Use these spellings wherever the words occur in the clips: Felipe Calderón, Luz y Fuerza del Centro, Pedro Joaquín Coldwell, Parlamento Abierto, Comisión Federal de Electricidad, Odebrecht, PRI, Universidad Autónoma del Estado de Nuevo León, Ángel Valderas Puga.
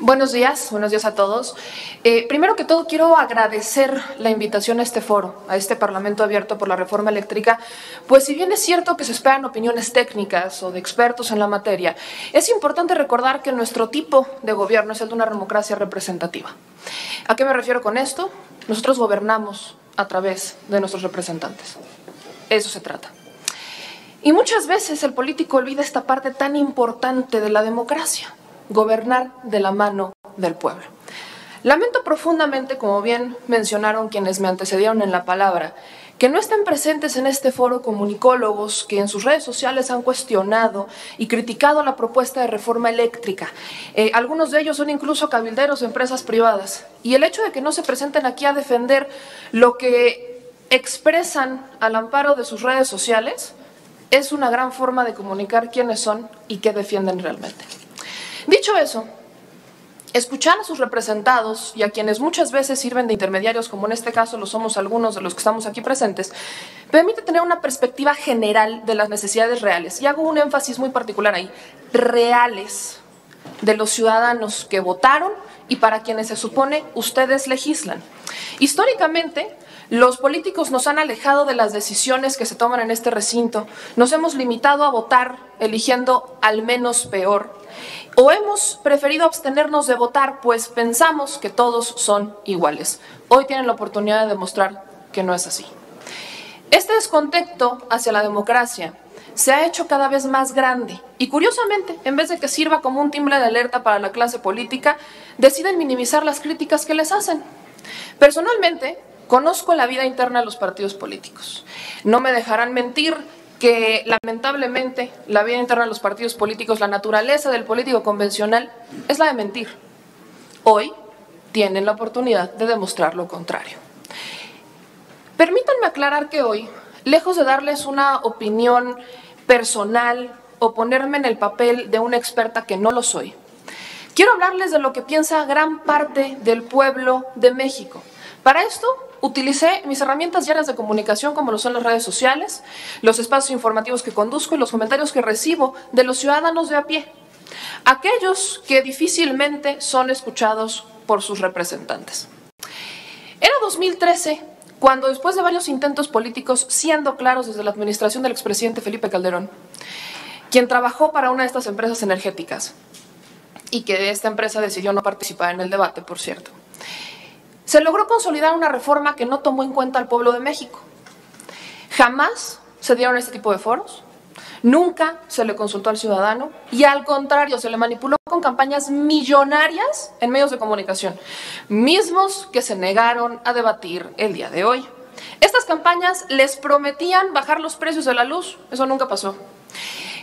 Buenos días a todos. Primero que todo quiero agradecer la invitación a este foro, a este Parlamento Abierto por la Reforma Eléctrica, pues si bien es cierto que se esperan opiniones técnicas o de expertos en la materia, es importante recordar que nuestro tipo de gobierno es el de una democracia representativa. ¿A qué me refiero con esto? Nosotros gobernamos a través de nuestros representantes. Eso se trata. Y muchas veces el político olvida esta parte tan importante de la democracia. Gobernar de la mano del pueblo. Lamento profundamente, como bien mencionaron quienes me antecedieron en la palabra, que no estén presentes en este foro comunicólogos que en sus redes sociales han cuestionado y criticado la propuesta de reforma eléctrica. Algunos de ellos son incluso cabilderos de empresas privadas. Y el hecho de que no se presenten aquí a defender lo que expresan al amparo de sus redes sociales es una gran forma de comunicar quiénes son y qué defienden realmente. Dicho eso, escuchar a sus representados y a quienes muchas veces sirven de intermediarios, como en este caso lo somos algunos de los que estamos aquí presentes, permite tener una perspectiva general de las necesidades reales. Y hago un énfasis muy particular ahí, reales, de los ciudadanos que votaron y para quienes se supone ustedes legislan. Históricamente, los políticos nos han alejado de las decisiones que se toman en este recinto, nos hemos limitado a votar eligiendo al menos peor, o hemos preferido abstenernos de votar, pues pensamos que todos son iguales. Hoy tienen la oportunidad de demostrar que no es así. Este descontento hacia la democracia se ha hecho cada vez más grande y, curiosamente, en vez de que sirva como un timbre de alerta para la clase política, deciden minimizar las críticas que les hacen. Personalmente, conozco la vida interna de los partidos políticos. No me dejarán mentir que lamentablemente la vida interna de los partidos políticos, la naturaleza del político convencional es la de mentir. Hoy tienen la oportunidad de demostrar lo contrario. Permítanme aclarar que hoy, lejos de darles una opinión personal o ponerme en el papel de una experta que no lo soy, quiero hablarles de lo que piensa gran parte del pueblo de México. Para esto, utilicé mis herramientas diarias de comunicación, como lo son las redes sociales, los espacios informativos que conduzco y los comentarios que recibo de los ciudadanos de a pie, aquellos que difícilmente son escuchados por sus representantes. Era 2013, cuando después de varios intentos políticos, siendo claros desde la administración del expresidente Felipe Calderón, quien trabajó para una de estas empresas energéticas, y que esta empresa decidió no participar en el debate, por cierto, se logró consolidar una reforma que no tomó en cuenta al pueblo de México. Jamás se dieron este tipo de foros, nunca se le consultó al ciudadano y al contrario, se le manipuló con campañas millonarias en medios de comunicación, mismos que se negaron a debatir el día de hoy. Estas campañas les prometían bajar los precios de la luz, eso nunca pasó.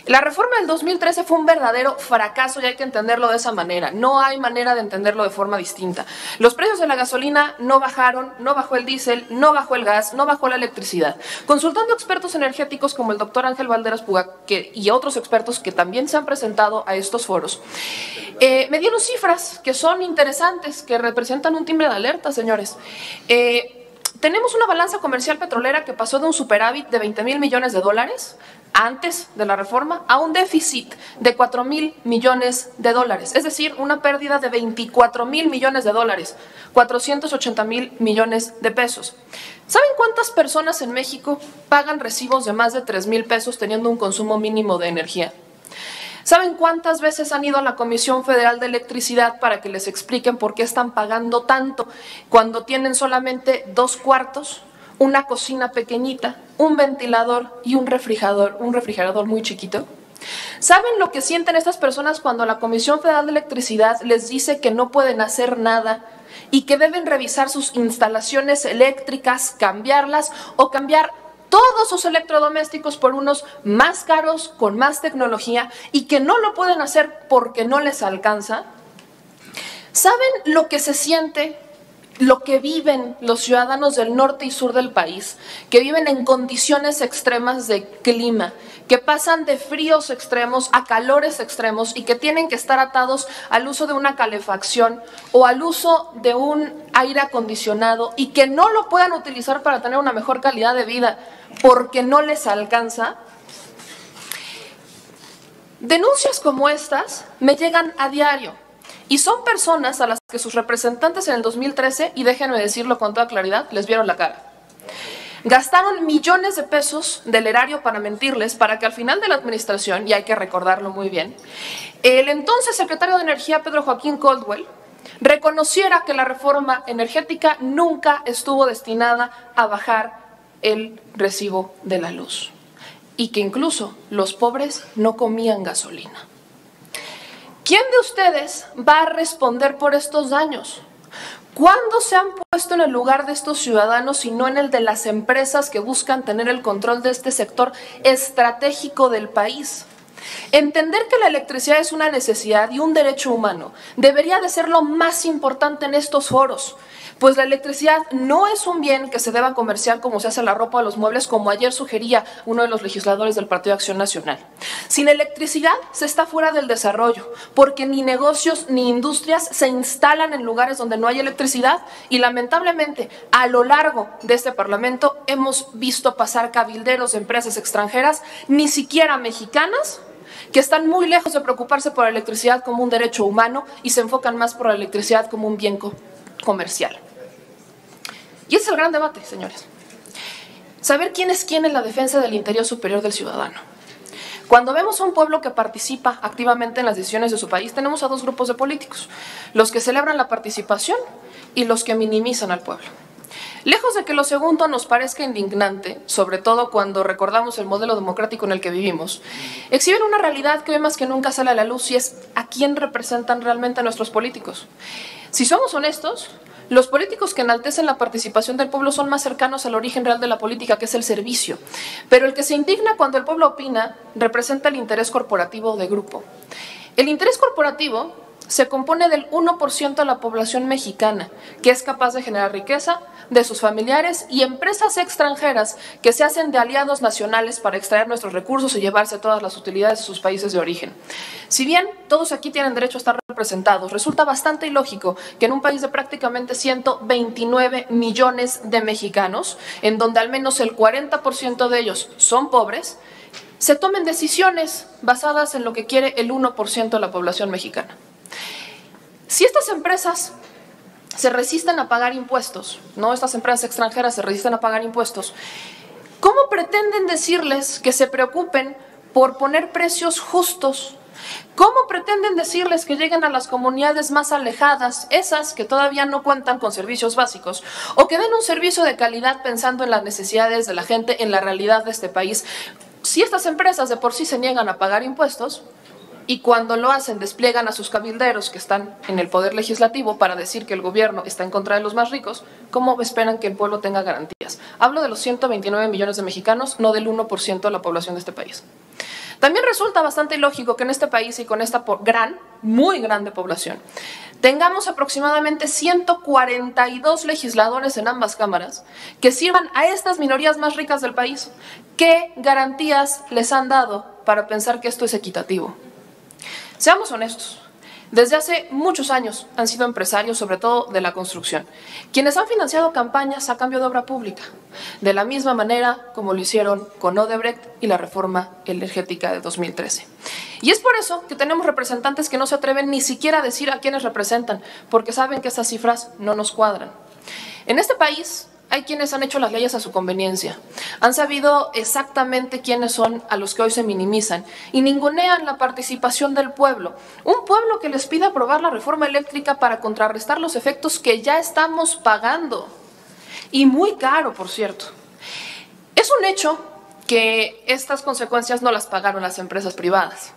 La reforma del 2013 fue un verdadero fracaso y hay que entenderlo de esa manera. No hay manera de entenderlo de forma distinta. Los precios de la gasolina no bajaron, no bajó el diésel, no bajó el gas, no bajó la electricidad. Consultando expertos energéticos como el doctor Ángel Valderas Puga y otros expertos que también se han presentado a estos foros, me dieron cifras que son interesantes, que representan un timbre de alerta, señores. Tenemos una balanza comercial petrolera que pasó de un superávit de $20,000 millones antes de la reforma a un déficit de $4,000 millones, es decir, una pérdida de $24,000 millones, $480,000 millones. ¿Saben cuántas personas en México pagan recibos de más de $3,000 teniendo un consumo mínimo de energía? ¿Saben cuántas veces han ido a la Comisión Federal de Electricidad para que les expliquen por qué están pagando tanto cuando tienen solamente 2 cuartos, una cocina pequeñita, un ventilador y un refrigerador muy chiquito? ¿Saben lo que sienten estas personas cuando la Comisión Federal de Electricidad les dice que no pueden hacer nada y que deben revisar sus instalaciones eléctricas, cambiarlas o cambiar todos sus electrodomésticos por unos más caros, con más tecnología, y que no lo pueden hacer porque no les alcanza? ¿Saben lo que se siente, lo que viven los ciudadanos del norte y sur del país, que viven en condiciones extremas de clima, que pasan de fríos extremos a calores extremos y que tienen que estar atados al uso de una calefacción o al uso de un aire acondicionado y que no lo puedan utilizar para tener una mejor calidad de vida porque no les alcanza? Denuncias como estas me llegan a diario Y son personas a las que sus representantes en el 2013, y déjenme decirlo con toda claridad, les vieron la cara. Gastaron millones de pesos del erario para mentirles, para que al final de la administración, y hay que recordarlo muy bien, el entonces secretario de Energía, Pedro Joaquín Coldwell, reconociera que la reforma energética nunca estuvo destinada a bajar el recibo de la luz y que incluso los pobres no comían gasolina. ¿Quién de ustedes va a responder por estos daños? ¿Cuándo se han puesto en el lugar de estos ciudadanos y no en el de las empresas que buscan tener el control de este sector estratégico del país? Entender que la electricidad es una necesidad y un derecho humano debería de ser lo más importante en estos foros, pues la electricidad no es un bien que se deba comerciar como se hace la ropa o los muebles, como ayer sugería uno de los legisladores del Partido de Acción Nacional. Sin electricidad se está fuera del desarrollo, porque ni negocios ni industrias se instalan en lugares donde no hay electricidad, y lamentablemente a lo largo de este Parlamento hemos visto pasar cabilderos de empresas extranjeras, ni siquiera mexicanas, que están muy lejos de preocuparse por la electricidad como un derecho humano y se enfocan más por la electricidad como un bien comercial. Y ese es el gran debate, señores. Saber quién es quién en la defensa del interés superior del ciudadano. Cuando vemos a un pueblo que participa activamente en las decisiones de su país, tenemos a dos grupos de políticos: los que celebran la participación y los que minimizan al pueblo. Lejos de que lo segundo nos parezca indignante, sobre todo cuando recordamos el modelo democrático en el que vivimos, exhiben una realidad que hoy más que nunca sale a la luz, y es a quién representan realmente a nuestros políticos. Si somos honestos, los políticos que enaltecen la participación del pueblo son más cercanos al origen real de la política, que es el servicio. Pero el que se indigna cuando el pueblo opina representa el interés corporativo de grupo. El interés corporativo se compone del 1% de la población mexicana, que es capaz de generar riqueza, de sus familiares y empresas extranjeras que se hacen de aliados nacionales para extraer nuestros recursos y llevarse todas las utilidades de sus países de origen. Si bien todos aquí tienen derecho a estar representados, resulta bastante ilógico que en un país de prácticamente 129 millones de mexicanos, en donde al menos el 40% de ellos son pobres, se tomen decisiones basadas en lo que quiere el 1% de la población mexicana. Si estas empresas se resisten a pagar impuestos, ¿no? Estas empresas extranjeras se resisten a pagar impuestos, ¿cómo pretenden decirles que se preocupen por poner precios justos? ¿Cómo pretenden decirles que lleguen a las comunidades más alejadas, esas que todavía no cuentan con servicios básicos, o que den un servicio de calidad pensando en las necesidades de la gente, en la realidad de este país? Si estas empresas de por sí se niegan a pagar impuestos, y cuando lo hacen despliegan a sus cabilderos que están en el poder legislativo para decir que el gobierno está en contra de los más ricos, ¿cómo esperan que el pueblo tenga garantías? Hablo de los 129 millones de mexicanos, no del 1% de la población de este país. También resulta bastante ilógico que en este país y con esta muy grande población tengamos aproximadamente 142 legisladores en ambas cámaras que sirvan a estas minorías más ricas del país. ¿Qué garantías les han dado para pensar que esto es equitativo? Seamos honestos, desde hace muchos años han sido empresarios, sobre todo de la construcción, quienes han financiado campañas a cambio de obra pública, de la misma manera como lo hicieron con Odebrecht y la reforma energética de 2013. Y es por eso que tenemos representantes que no se atreven ni siquiera a decir a quiénes representan, porque saben que estas cifras no nos cuadran. En este país hay quienes han hecho las leyes a su conveniencia, han sabido exactamente quiénes son a los que hoy se minimizan y ningunean la participación del pueblo. Un pueblo que les pide aprobar la reforma eléctrica para contrarrestar los efectos que ya estamos pagando, y muy caro, por cierto. Es un hecho que estas consecuencias no las pagaron las empresas privadas.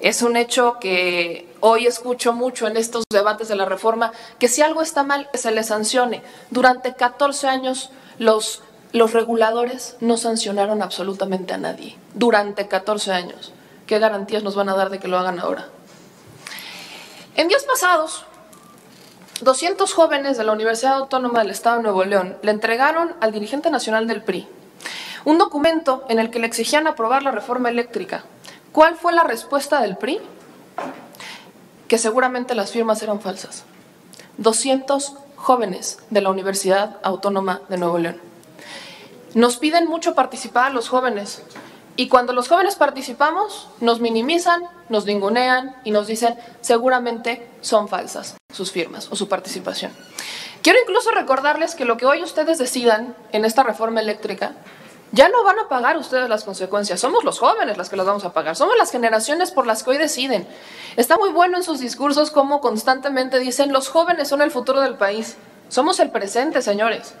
Es un hecho que hoy escucho mucho en estos debates de la reforma, que si algo está mal, que se le sancione. Durante 14 años los reguladores no sancionaron absolutamente a nadie. Durante 14 años. ¿Qué garantías nos van a dar de que lo hagan ahora? En días pasados, 200 jóvenes de la Universidad Autónoma del Estado de Nuevo León le entregaron al dirigente nacional del PRI un documento en el que le exigían aprobar la reforma eléctrica. ¿Cuál fue la respuesta del PRI? Que seguramente las firmas eran falsas. 200 jóvenes de la Universidad Autónoma de Nuevo León. Nos piden mucho participar a los jóvenes, Y cuando los jóvenes participamos, nos minimizan, nos ningunean y nos dicen seguramente son falsas sus firmas o su participación. Quiero incluso recordarles que lo que hoy ustedes decidan en esta reforma eléctrica, ya no van a pagar ustedes las consecuencias. Somos los jóvenes las que las vamos a pagar. Somos las generaciones por las que hoy deciden. Está muy bueno en sus discursos como constantemente dicen los jóvenes son el futuro del país. Somos el presente, señores.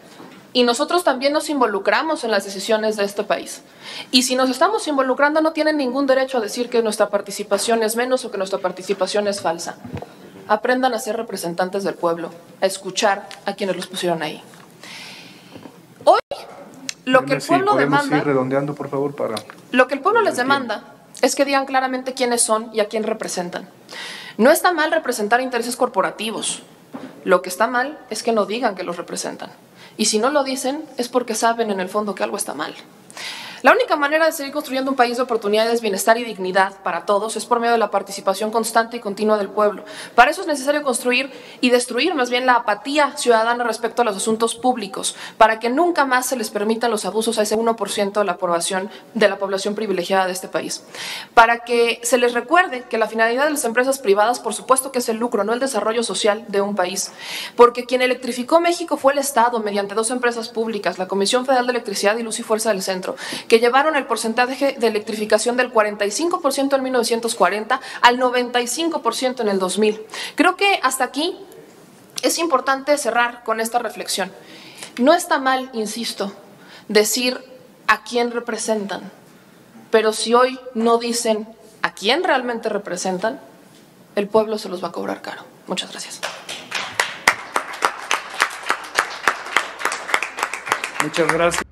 Y nosotros también nos involucramos en las decisiones de este país. Y si nos estamos involucrando, no tienen ningún derecho a decir que nuestra participación es menos o que nuestra participación es falsa. Aprendan a ser representantes del pueblo, a escuchar a quienes los pusieron ahí. Hoy, lo que el pueblo demanda, redondeando, por favor, para lo que el pueblo les demanda es que digan claramente quiénes son y a quién representan. No está mal representar intereses corporativos. Lo que está mal es que no digan que los representan. Y si no lo dicen, es porque saben en el fondo que algo está mal. La única manera de seguir construyendo un país de oportunidades, bienestar y dignidad para todos es por medio de la participación constante y continua del pueblo. Para eso es necesario construir y destruir más bien la apatía ciudadana respecto a los asuntos públicos, para que nunca más se les permitan los abusos a ese 1% de la población privilegiada de este país. Para que se les recuerde que la finalidad de las empresas privadas, por supuesto que es el lucro, no el desarrollo social de un país. Porque quien electrificó México fue el Estado mediante dos empresas públicas, la Comisión Federal de Electricidad y Luz y Fuerza del Centro, que llevaron el porcentaje de electrificación del 45% en 1940 al 95% en el 2000. Creo que hasta aquí es importante cerrar con esta reflexión. No está mal, insisto, decir a quién representan, pero si hoy no dicen a quién realmente representan, el pueblo se los va a cobrar caro. Muchas gracias. Muchas gracias.